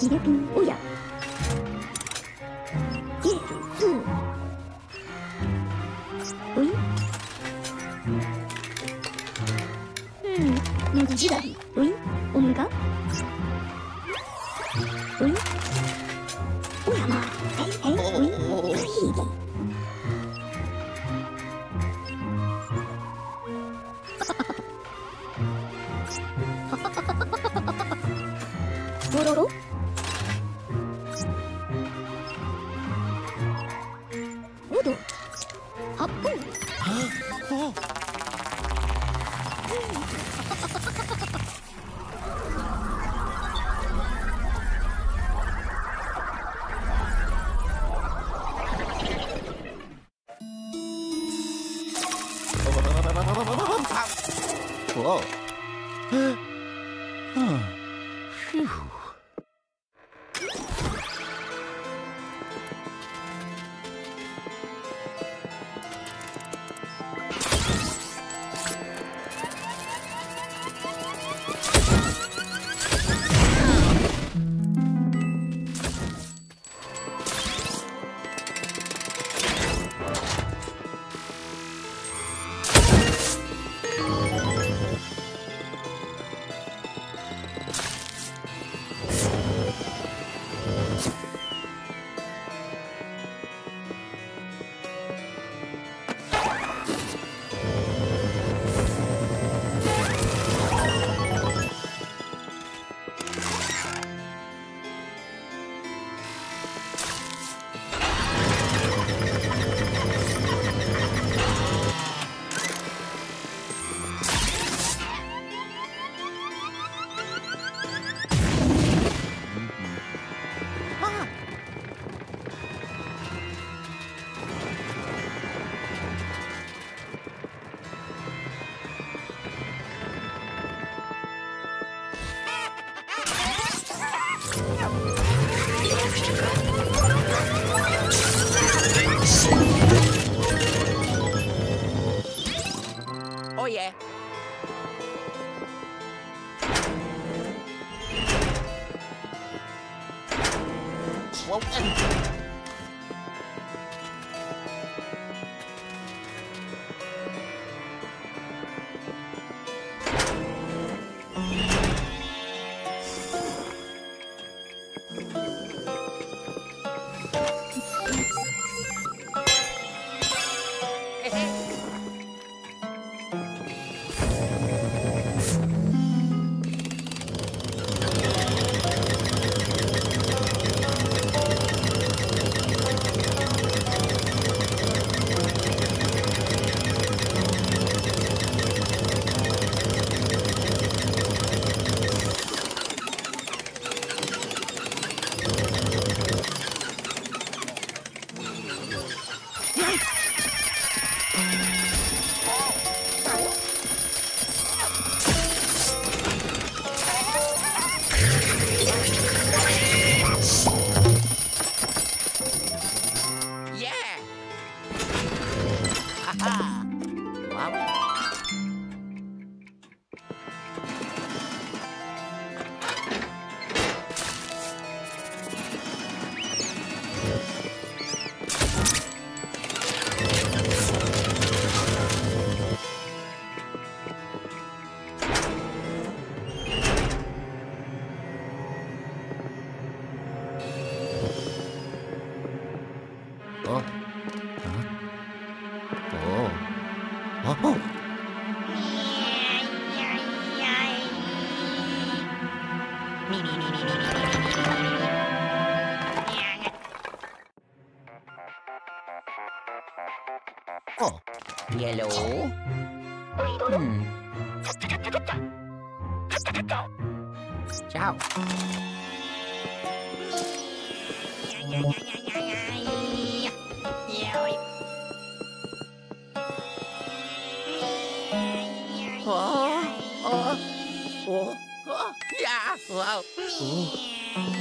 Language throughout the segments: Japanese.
入れピン、おやジェルおいネジ縛り、おいおむがおいおやまあ、おいおい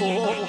ゴロロ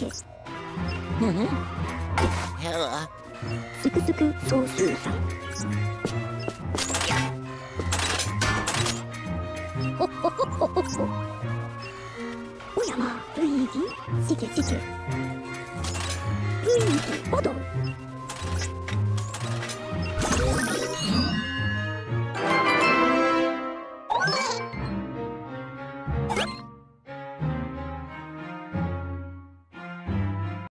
け。すくすくソースーさん。ほほほほほほ。おやま、雰囲気？しけしけ。雰囲気、おど。